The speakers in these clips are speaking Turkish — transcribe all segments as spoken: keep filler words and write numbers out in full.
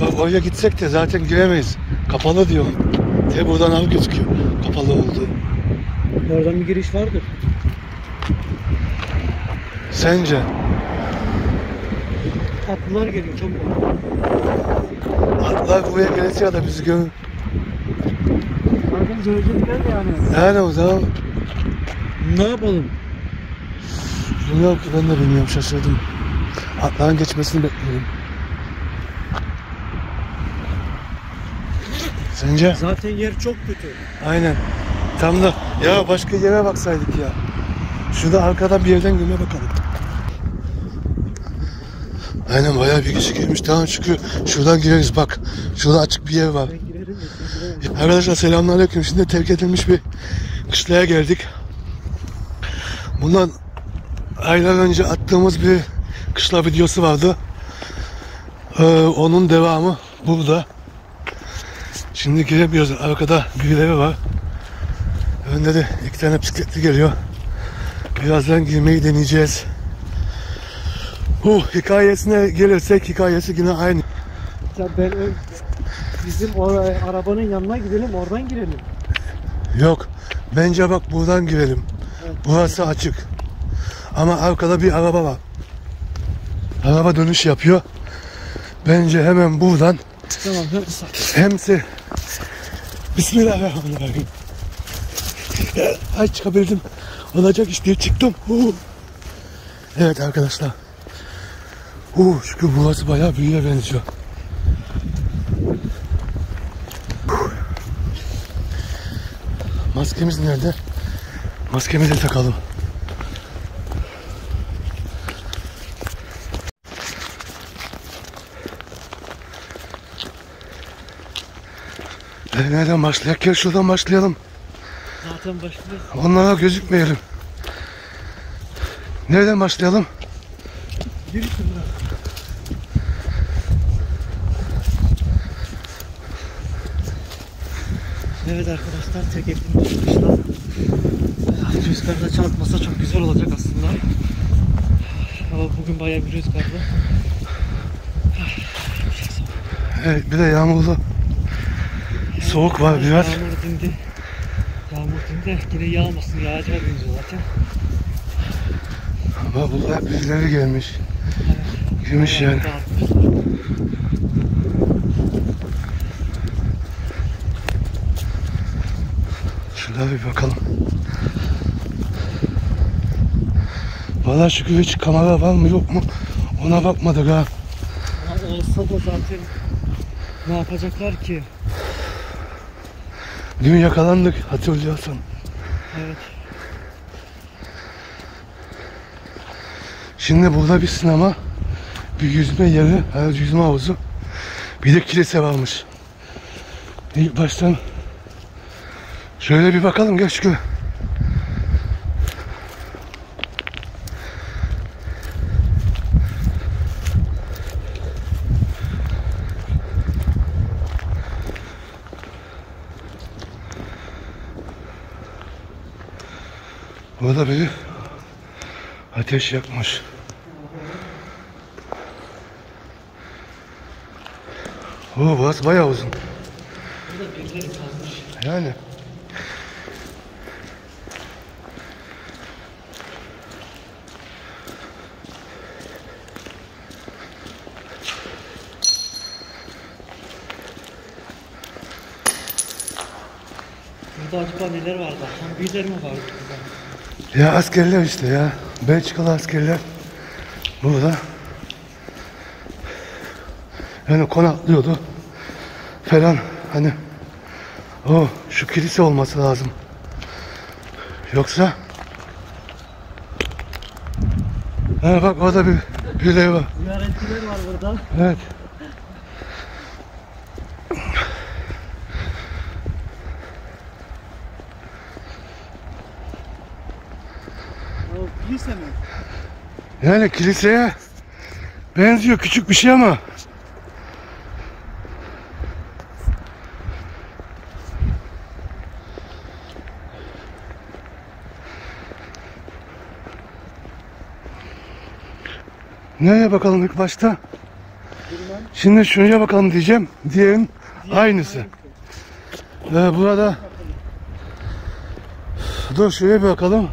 Bak oraya gitsek de zaten giremeyiz. Kapalı diyor. Te buradan al gözüküyor. Kapalı oldu. Oradan bir giriş vardır. Sence? Atlılar geliyor çabuk. Atlılar buraya gelirse ya da bizi görür. Bakın görecekler yani. Yani o zaman. Ne yapalım? Yok ben de bilmiyorum, şaşırdım. Atların geçmesini bekliyorum. Sence? Zaten yer çok kötü. Aynen. Tam da ya başka yere baksaydık ya. Şurada arkadan bir yerden göle bakalım. Aynen bayağı bir kişi girmiş. Tamam çıkıyor. Şuradan gireriz bak. Şurada açık bir yer var. Arkadaşlar selamünaleyküm. Şimdi terk edilmiş bir kışlaya geldik. Bundan aylar önce attığımız bir kışla videosu vardı. Ee, onun devamı burada. Şimdi giremiyoruz. Arkada birileri var. Önde de iki tane bisikletli geliyor. Birazdan girmeyi deneyeceğiz. Huh, hikayesine gelirsek hikayesi yine aynı. Ya ben bizim oraya, arabanın yanına gidelim, oradan girelim. Yok. Bence bak buradan girelim. Evet, burası evet. Açık. Ama arkada bir araba var. Araba dönüş yapıyor. Bence hemen buradan. Tamam. Hemse. Bismillahirrahmanirrahim. Ay çıkabildim. Olacak iş diye çıktım. Huu. Evet arkadaşlar. Huu, çünkü burası bayağı büyüğe benziyor. Huu. Maskemiz nerede? Maskemizi takalım. E, nereden başlayalım? Gel şuradan başlayalım. Zaten başlayalım. Onlara gözükmeyelim. Nereden başlayalım? Yürüsün biraz. Evet arkadaşlar, tek ettiğimiz kışla. Rüzgarda çarpmasa çok güzel olacak aslında. Ama bugün bayağı bir rüzgarlı. Evet, bir de yağmurlu. Soğuk var biraz. Yağmur dindi. Yağmur dindi. Yine yağmasın. Yağacak dindi zaten. Ama bunlar birileri gelmiş. Evet. Girmiş yani. Şurada bir bakalım. Vallahi şükür hiç kamera var mı yok mu ona bakmadık ha. Olsa da zaten ne yapacaklar ki? Dün yakalandık, hatırlıyorsan. Evet. Şimdi burada bir sinema, bir yüzme yeri, yüzme havuzu, bir de kilise varmış. İlk baştan şöyle bir bakalım, gel şükür. Burada biri ateş yakmış. Oo, burası bayağı uzun. Yani. Burada acaba neler vardı? Birileri mi vardı? Ya askerler işte ya. Belçikalı askerler burada. Yani konaklıyordu falan hani. O şu kilise olması lazım. Yoksa ha bak orada bir birileri var. Ziyaretçiler var burada. Evet. Kilise mi? Yani kiliseye benziyor küçük bir şey ama. Nereye bakalım ilk başta? Girme. Şimdi şuraya bakalım diyeceğim. Diğerinin aynısı. Ee, burada dur şuraya bir bakalım.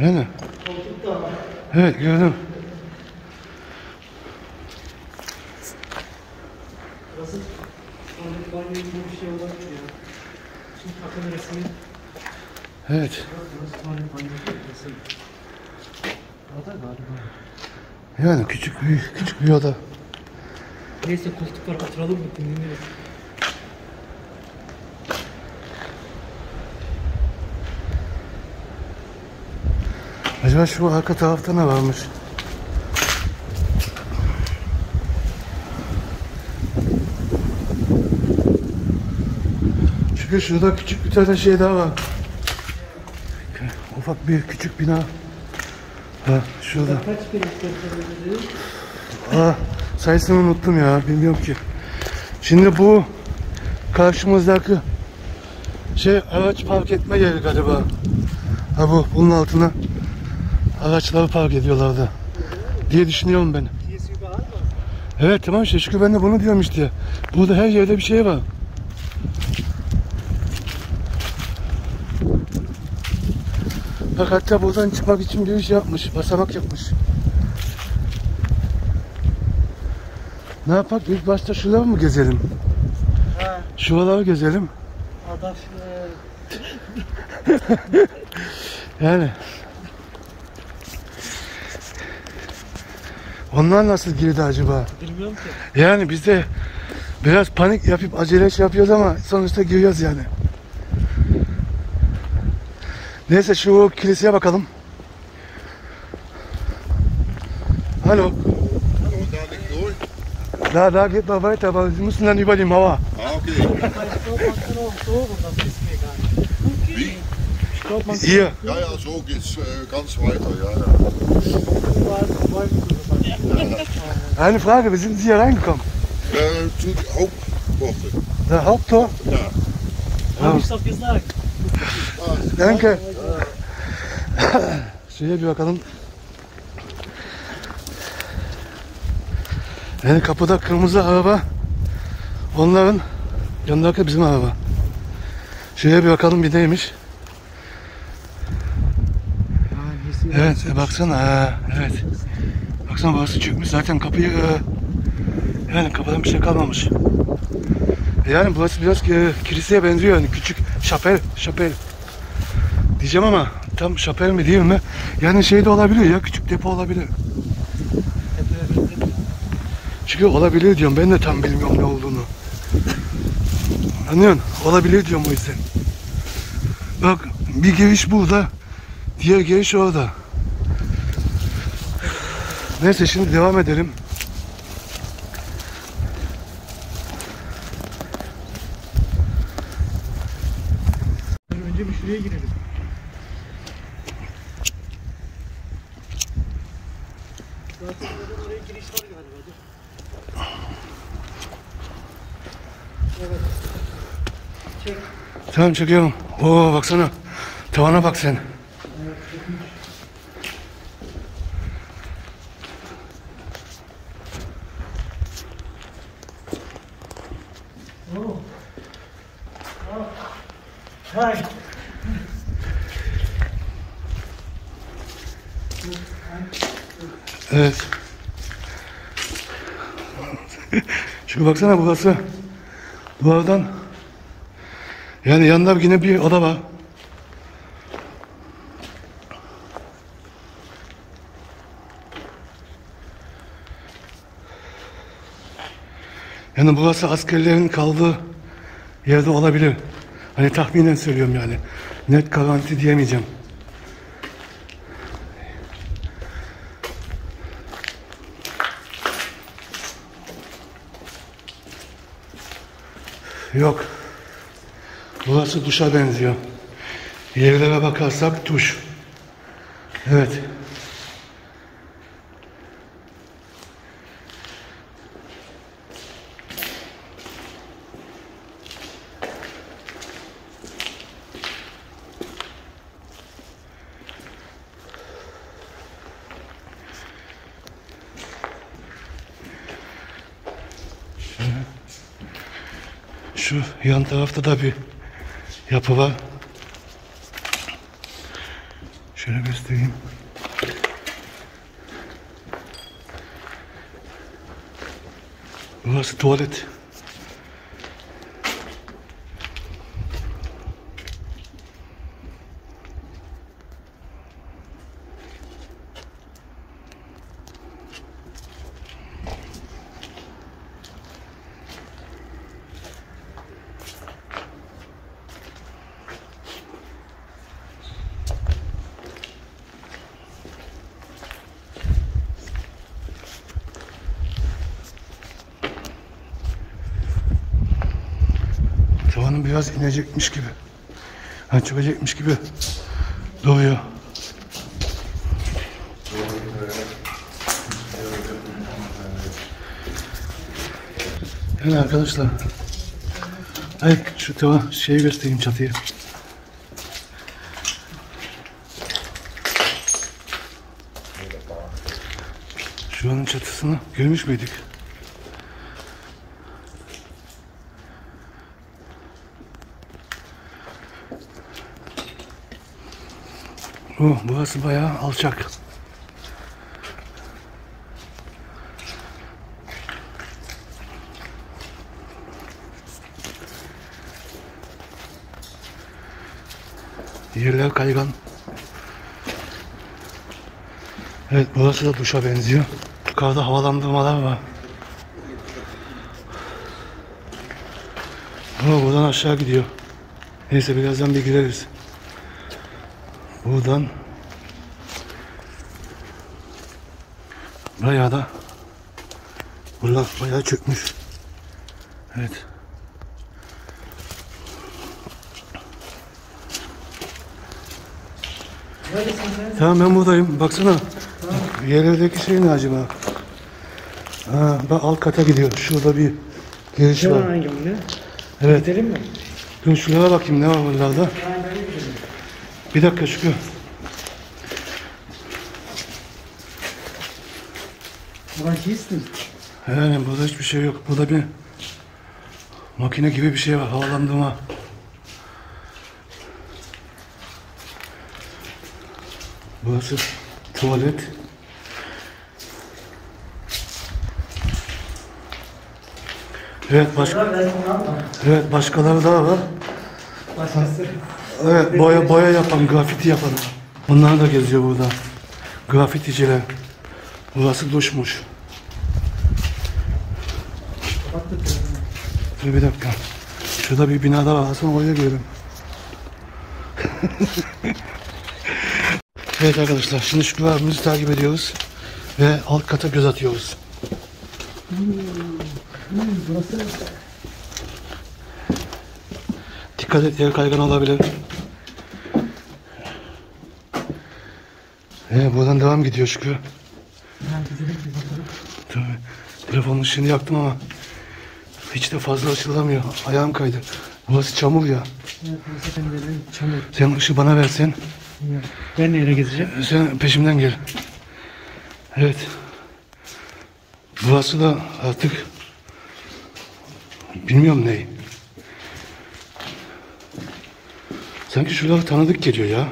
Öyle mi? Evet gördüm. Burası sandık banyo gibi bir şey olabilir ya. Şimdi takılı resmi. Evet. Burası sandık banyo gibi resmi. Oda galiba. Yani küçük bir, küçük bir oda. Neyse koltuk var, oturalım mı? Dinleniriz. Acaba şu arka tarafta ne varmış? Çünkü şurada küçük bir tane şey daha var. Ufak bir küçük bina. Ha şurada. Aa, sayısını unuttum ya, bilmiyorum ki. Şimdi bu karşımızdaki şey araç park etme yeri galiba. Ha bu, bunun altına araçları park ediyorlardı diye düşünüyorum ben. Evet tamam işte, çünkü ben de bunu diyorum işte. Burada her yerde bir şey var. Bak hatta buradan çıkmak için bir iş yapmış, basamak yapmış. Ne yapak? İlk başta şuraları mı gezelim? Ha. Şuraları gezelim. Adam yani. Onlar nasıl girdi acaba? Bilmiyorum ki. Yani biz de biraz panik yapıp acele şey yapıyoruz ama sonuçta giriyoruz yani. Neyse şu kiliseye bakalım. Hallo. Da da geht noch weiter, aber wir müssen dann über die Mauer. Okay. Hier. Ja, ja, so geht's ganz weiter, ja, ja. Eine Frage, wie sind Sie hier reingekommen? Äh, zu der Hauptwoche. Der Haupttor? Ja. Hab ja. Ich doch gesagt. Danke. Ja. Şöyle bir bakalım. Yani kapıda kırmızı araba. Onların yanındaki bizim araba. Şöyle bir bakalım bir neymiş. Evet, e, baksana. Ha, evet. Baksana burası çökmüş. Zaten kapıyı e, yani kapadan bir şey kalmamış. E, yani burası biraz e, kiliseye benziyor. Yani küçük şapel, şapel diyeceğim ama tam şapel mi değil mi? Yani şey de olabilir ya, küçük depo olabilir. Çünkü olabilir diyorum. Ben de tam bilmiyorum ne olduğunu. Anlıyorsun? Olabilir diyorum o yüzden. Bak bir giriş burada. Diğer giriş orada. Neyse şimdi devam edelim. Önce bir şuraya girelim. Zaten oraya giriş var galiba. Evet. Çek. Tamam çekiyorum. Oo baksana. Tavana bak sen. Evet. Çünkü baksana burası duvardan, yani yanında yine bir oda var. Yani burası askerlerin kaldığı yerde olabilir. Hani tahminen söylüyorum yani. Net garanti diyemeyeceğim. Yok. Burası duşa benziyor. Yerlere bakarsak duş. Evet. Şu yan tarafta da bir yapı var. Şöyle göstereyim. Burası tuvalet. Tavanın biraz inecekmiş gibi, yani çökecekmiş gibi duruyor. Yani arkadaşlar, evet, şu tavan şeyi göstereyim, çatıyı. Şuranın çatısını görmüş müydük? Oh, burası bayağı alçak. Yerler kaygan. Evet, burası da duşa benziyor. Yukarıda havalandırmalar var. Oh, buradan aşağı gidiyor. Neyse, birazdan bir gireriz. Buradan bayağı da buralar bayağı çökmüş. Evet. Tamam, ben buradayım. Baksana. Tamam. Yerlerdeki şey ne acaba? Ha, ben alt kata gidiyorum. Şurada bir giriş var. Hangi mi? Evet. Gidelim mi? Dur şuraya bakayım ne var buralarda. Bir dakika Şükrü. Buradan kestin. Yani burada hiçbir şey yok. Burada bir makine gibi bir şey var. Havalandırma. Burası tuvalet. Evet, başka. Evet, başkaları daha var. Başkası. Evet, boya boya yapan, grafiti yapan. Bunlar da geziyor burada. Grafiticiler. Burası duşmuş. Dur bir dakika. Şurada bir binada var. Aslında oraya girelim. Evet arkadaşlar, şimdi Şükrü abimizi takip ediyoruz. Ve alt kata göz atıyoruz. Dikkat et, yer kaygan olabilir. Ee, buradan devam gidiyor Şükrü. Tabii, telefonun ışığını yaktım ama hiç de fazla açılamıyor. Ayağım kaydı. Burası çamur ya. Evet, çamur. Sen ışığı bana versen. Ben nereye gideceğim? Sen peşimden gel. Evet. Burası da artık bilmiyorum neyi. Sanki şuralar tanıdık geliyor ya.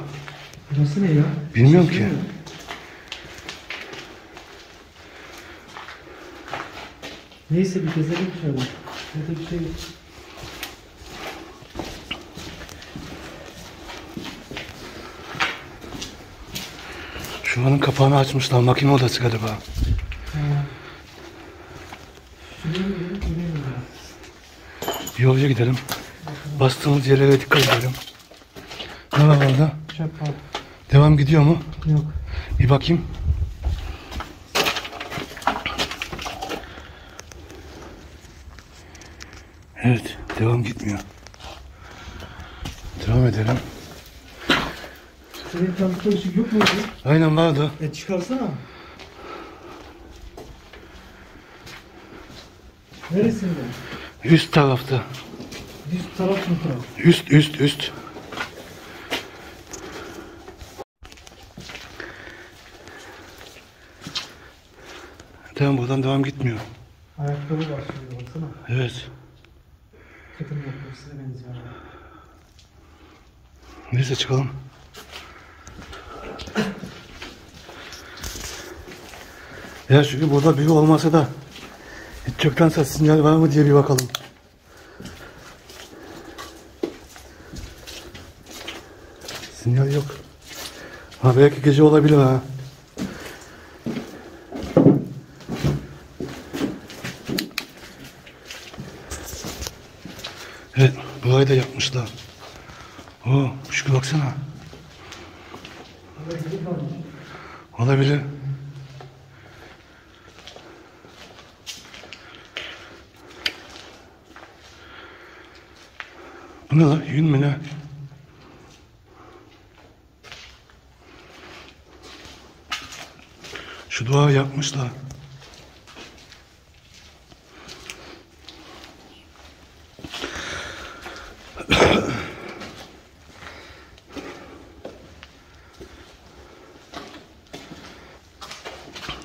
Burası ne ya? Bilmiyorum ki. Neyse, bir gezelim şöyle. Burada bir şey yok. Şuranın kapağını açmışlar. Makine odası galiba. Ha. Yolca gidelim. Bastığımız yerlere dikkat edelim. Ne var orada? Çapa. Devam gidiyor mu? Yok. Bir bakayım. Evet. Devam gitmiyor. Devam edelim. Senin tanıkta ışık yok muydu? Aynen vardı. E çıkarsana. Neresinde? Üst tarafta. Üst taraf mı taraf? Üst üst üst. Tamam, buradan devam gitmiyor. Ayakkabı başlıyor, baksana. Evet. Kadın yapısı benziyor. Neyse çıkalım. Ya çünkü burada biri olmasa da hiç çöktense sinyal var mı diye bir bakalım. Sinyal yok. Ha belki gece olabilir ha. Evet, burayı da yapmışlar. Oo, şükür baksana. Olabilir. Bu ne lan? Yün mü ne? Şu duvarı yapmışlar.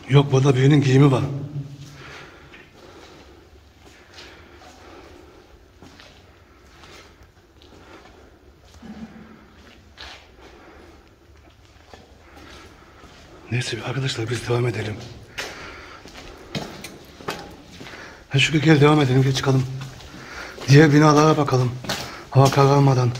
Yok, burada birinin giyimi var. Neyse arkadaşlar, biz devam edelim. Ha şükür, gel devam edelim, gel çıkalım. Diğer binalara bakalım. Hava kararmadan.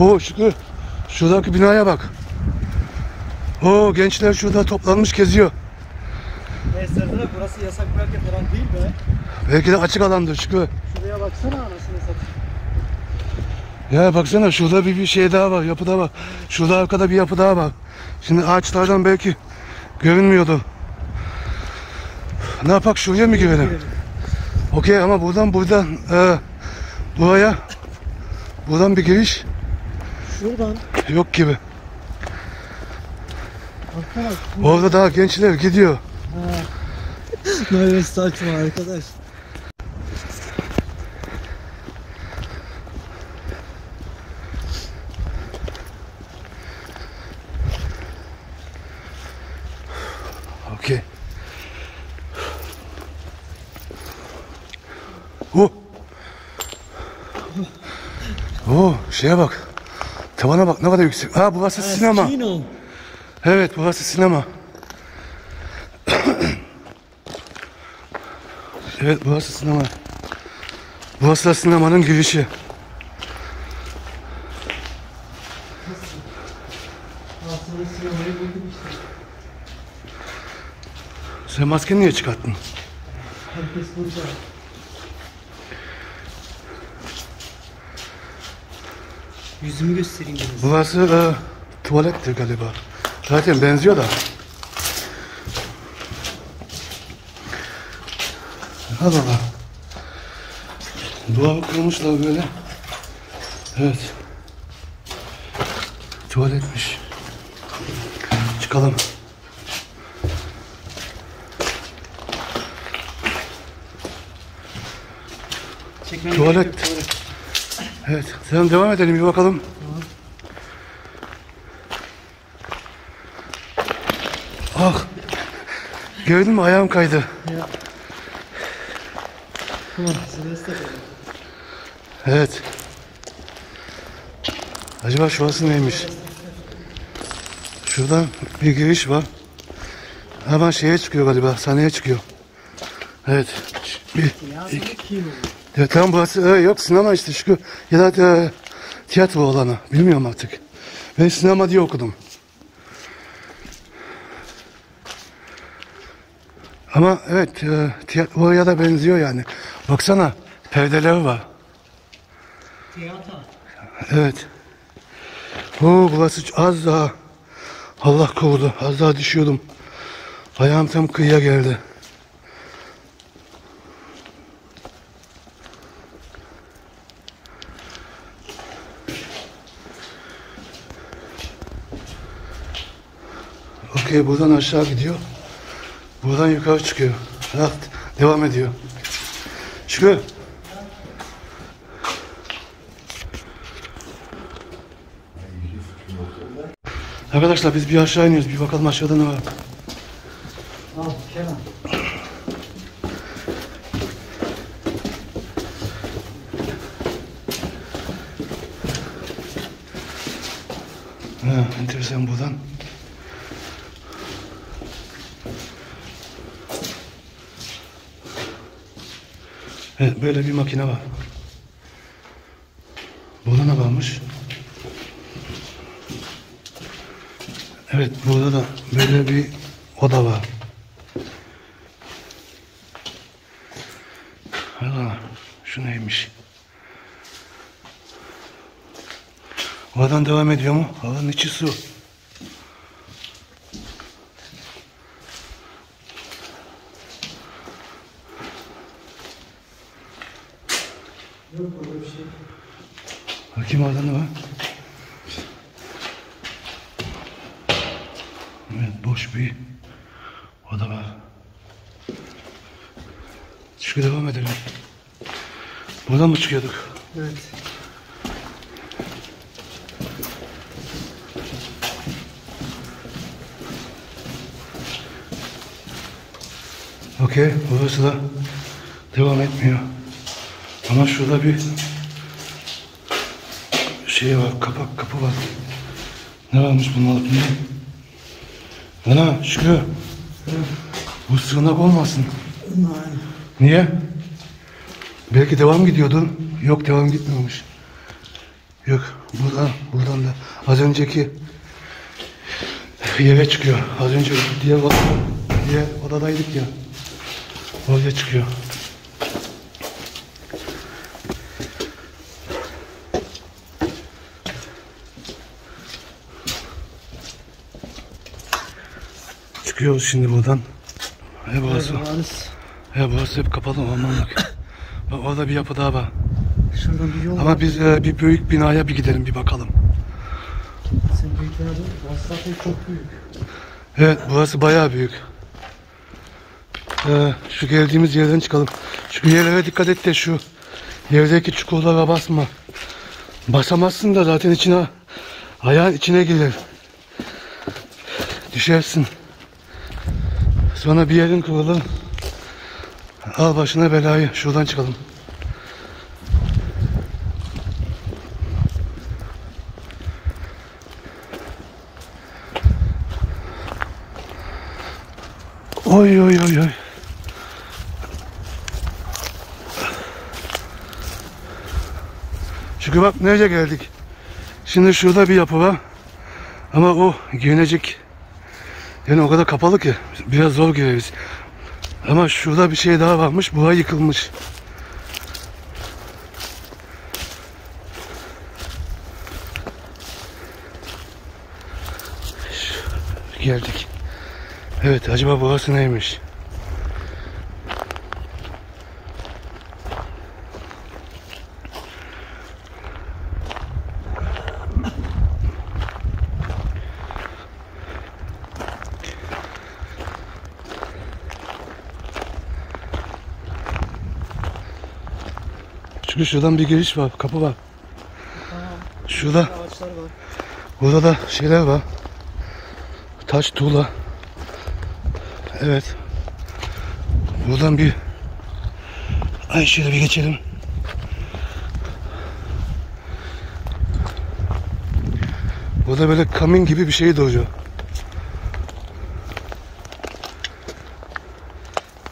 Oo Şükrü, şuradaki binaya bak. Oo, gençler şurada toplanmış geziyor. Neyse de burası yasak belki falan değil be. Belki de açık alandır Şükrü. Şuraya baksana, anasını satayım. Ya baksana, şurada bir, bir şey daha var, yapı daha var. Şurada arkada bir yapı daha var. Şimdi ağaçlardan belki görünmüyordu. Ne yapak, şuraya mı girelim? Okey, ama buradan buradan e, buraya buradan bir giriş. Şuradan. Yok gibi. Arkadaş, orada daha gençler gidiyor. Böyle saçma arkadaş. Okey. Oh. Oh, şeye bak. Tavana bak, ne kadar yüksek. Ha, burası ha, sinema. Kino. Evet, burası sinema. Evet, burası sinema. Burası da sinemanın girişi. Sen maskeni niye çıkarttın? Herkes burada. Yüzümü göstereyim biraz. Burası e, tuvalettir galiba. Zaten benziyor da. Allah Allah. Duvarı kurmuşlar böyle. Evet. Tuvaletmiş. Çıkalım. Çekmem tuvalet. Yok, tuvalet. Evet, sen devam edelim bir bakalım. Tamam. Ah, gördün mü, ayağım kaydı. Ya. Tamam. Evet. Acaba şurası neymiş? Şuradan bir giriş var. Hemen şeye çıkıyor galiba, sahneye çıkıyor. Evet. Bir, iki. Ya tamam, burası e, yok sinema işte Şükrü, ya da e, tiyatro olanı, bilmiyorum artık. Ben sinema diye okudum. Ama evet, e, tiyatroya da benziyor yani. Baksana, perdeleri var. Tiyatro. Evet. Oo, burası az daha. Allah korudu. Az daha düşüyordum. Ayağım tam kıyıya geldi. Okey, buradan aşağı gidiyor. Buradan yukarı çıkıyor. Rahat devam ediyor. Çıkıyor. Arkadaşlar biz bir aşağı iniyoruz. Bir bakalım aşağıda ne var. Al Kenan. Ha, enteresan buradan. Evet, böyle bir makine var. Burada ne varmış? Evet, burada da böyle bir oda var. Allah, şu neymiş? Oradan devam ediyor mu? Allah'ın içi su. Bakayım oradan ne var? Evet, boş bir oda var. Çıkıp devam edelim. Buradan mı çıkıyorduk? Evet. Okey, burası da devam etmiyor. Ama şurada bir şey var, kapak kapı var. Ne varmış bunun altında? Ana Şükrü, evet. Bu sığınak olmasın. Aynen. Niye? Belki devam gidiyordu. Yok, devam gitmiyormuş. Yok, buradan, buradan da az önceki yere çıkıyor. Az önce diğer, diğer odadaydık ya. Oraya çıkıyor. Çıkıyoruz şimdi buradan. He burası. He burası hep kapalı ormanlık. Bak, orada bir yapı daha var. Şuradan bir yol. Ama var. Biz e, bir büyük binaya bir gidelim, bir bakalım. Sen büyük binada, burası zaten çok büyük. Evet, burası bayağı büyük. Ee, şu geldiğimiz yerden çıkalım. Şu yerlere dikkat et de şu yerdeki çukurlara basma. Basamazsın da zaten içine, ayağın içine gelir. Düşersin. Sonra bir yerin kırılır. Al başına belayı. Şuradan çıkalım. Oy oy oy oy. Çünkü bak nereye geldik. Şimdi şurada bir yapı var. Ama o güvenecek. Yani o kadar kapalı ki biraz zor gireriz. Ama şurada bir şey daha varmış. Burası yıkılmış. Geldik. Evet, acaba burası neymiş? Çünkü şuradan bir giriş var, kapı var. Şurada, burada da şeyler var. Taş, tuğla. Evet. Buradan bir, ay şöyle bir geçelim. Burada böyle kamin gibi bir şey doğuyor.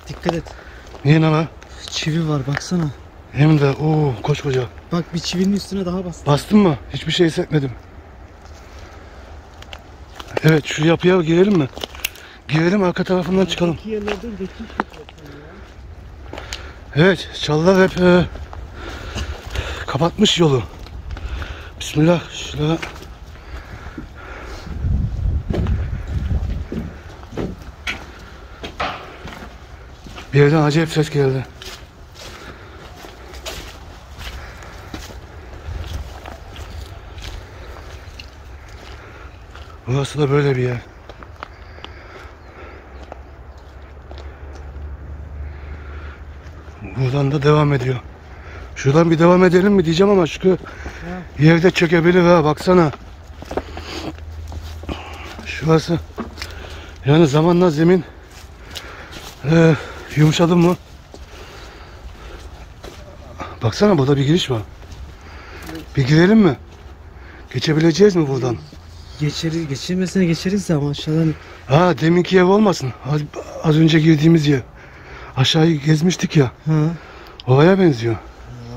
Dikkat et. Niye lan? Çivi var, baksana. Hem de ooo koskoca. Bak, bir çivinin üstüne daha bastım. Bastın mı? Hiçbir şey hissetmedim. Evet, şu yapıya girelim mi? Girelim, arka tarafından çıkalım. Evet, çalılar hep e, kapatmış yolu. Bismillah, şuraya. Bir yerden acayip ses geldi. Burası da böyle bir yer. Buradan da devam ediyor. Şuradan bir devam edelim mi diyeceğim ama şu yerde çökebilir ha, baksana. Şurası. Yani zamanla zemin e, yumuşadı mı? Baksana, burada bir giriş var. Bir girelim mi? Geçebileceğiz mi buradan? Geçeriz, geçirmesine geçeriz de ama aşağıdan... Ha, deminki ev olmasın. Az, az önce girdiğimiz yer. Aşağıyı gezmiştik ya. Hı. Oraya benziyor.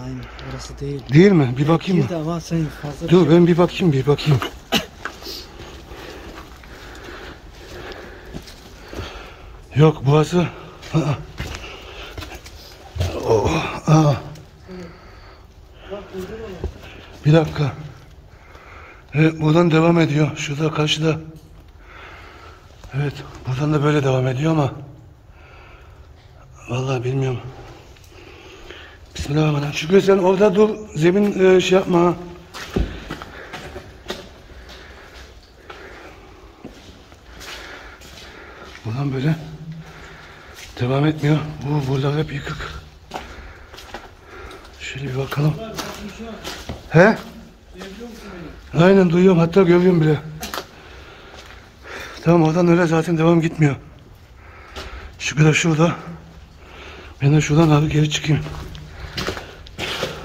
Aynen, orası değil. Değil mi? Bir bakayım mı? Ama sen fazla dur, ben bir bakayım, bir bakayım. Yok, burası... Aa. Oh, aa. Bir dakika. Evet, buradan devam ediyor. Şurada karşıda. Evet, buradan da böyle devam ediyor ama vallahi bilmiyorum. Bismillahirrahmanirrahim. Şükür, sen orada dur. Zemin şey yapma. Buradan böyle devam etmiyor. Bu buralar hep yıkık. Şöyle bir bakalım. He? Aynen, duyuyorum, hatta görüyorum bile. Tamam, oradan öyle zaten devam gitmiyor. Şükür de şurada. Ben de şuradan abi geri çıkayım.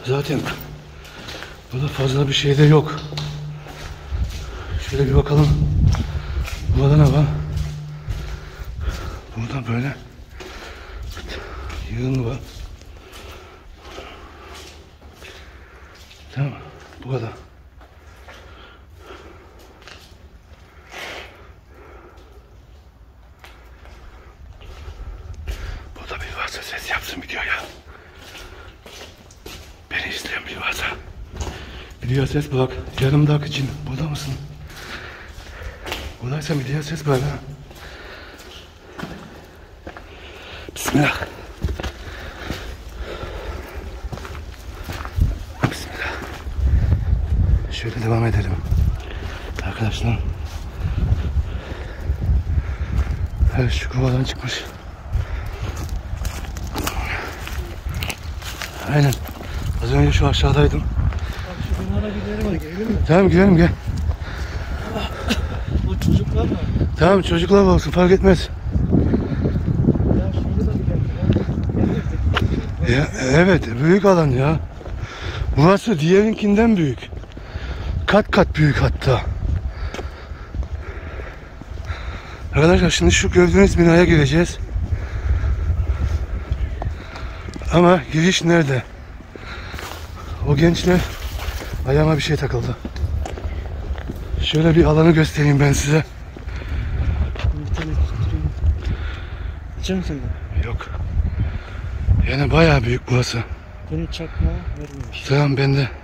Zaten burada fazla bir şey de yok. Şöyle bir bakalım. Burada ne var? Burada böyle yığın var. Tamam, bu kadar. Video ses bırak. Yarım dakika için. Burada mısın? Buradaysan video ses bırak ha. Bismillah. Bismillah. Şöyle devam edelim. Arkadaşlar. Evet, şu kovadan çıkmış. Aynen. Az önce şu aşağıdaydım. Tamam, gidelim, gel. O çocuklar mı? Tamam, çocuklar olsun, fark etmez. Ya, ya evet, büyük alan ya. Burası diğerinkinden büyük. Kat kat büyük hatta. Arkadaşlar, şimdi şu gördüğünüz binaya gireceğiz. Ama giriş nerede? O gençler... Ayağıma bir şey takıldı. Şöyle bir alanı göstereyim ben size. İçer misin? Yok. Yani bayağı büyük burası. Benim çakma vermemiş. Tamam, bende.